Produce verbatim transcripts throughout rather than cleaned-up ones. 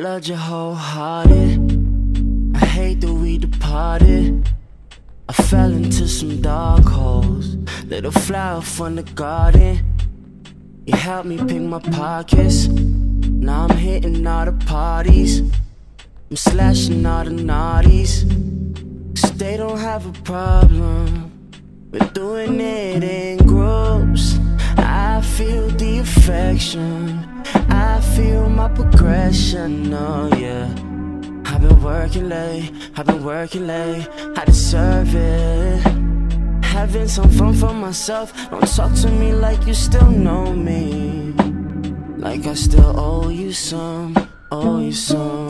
loved you wholehearted. I hate that we departed. I fell into some dark holes, little flower from the garden. You helped me pick my pockets. Now I'm hitting all the parties, I'm slashing all the naughties, 'cause they don't have a problem with doing it in groups. I feel the affection, I feel my progression, oh yeah. I've been working late, I've been working late, I deserve it. Having some fun for myself, don't talk to me like you still know me. Like I still owe you some, owe you some.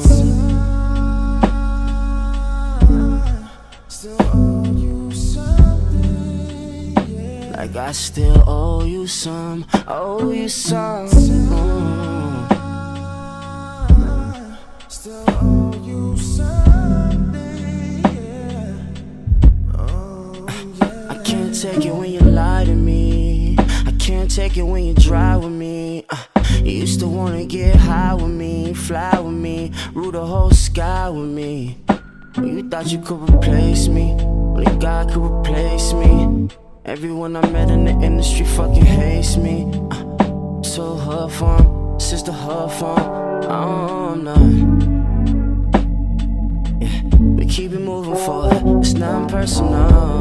Still owe you something, yeah. Like I still owe you some, owe you some. Mm. Still owe you something, yeah. Oh, yeah. I can't take it when you lie to me. I can't take it when you dry with me. Uh, you used to wanna get high with me, fly with me, rule the whole sky with me. You thought you could replace me, only God could replace me. Everyone I met in the industry fucking hates me. uh, So hard for him, sister hard for him, I'm not. Yeah, we keep it moving forward, it's not personal.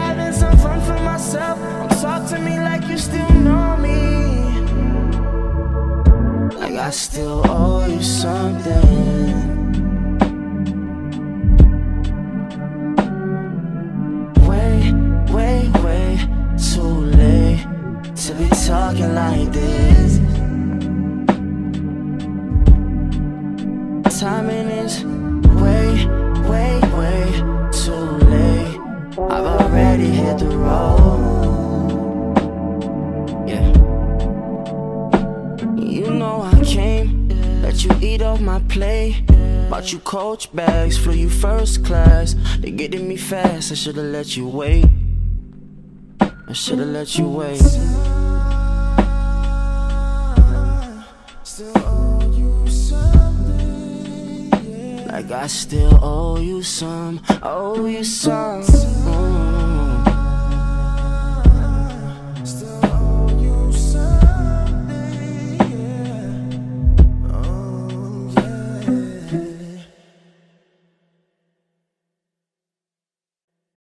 Having some fun for myself, don't talk to me like you still know me. Like I still owe you something. To be talking like this, timing is way, way, way too late. I've already hit the road, yeah. You know I came, let you eat off my plate, bought you coach bags, flew you first class. They getting me fast, I should've let you wait, I should've let you wait. Still owe you something, yeah. Like I still owe you some, owe you some.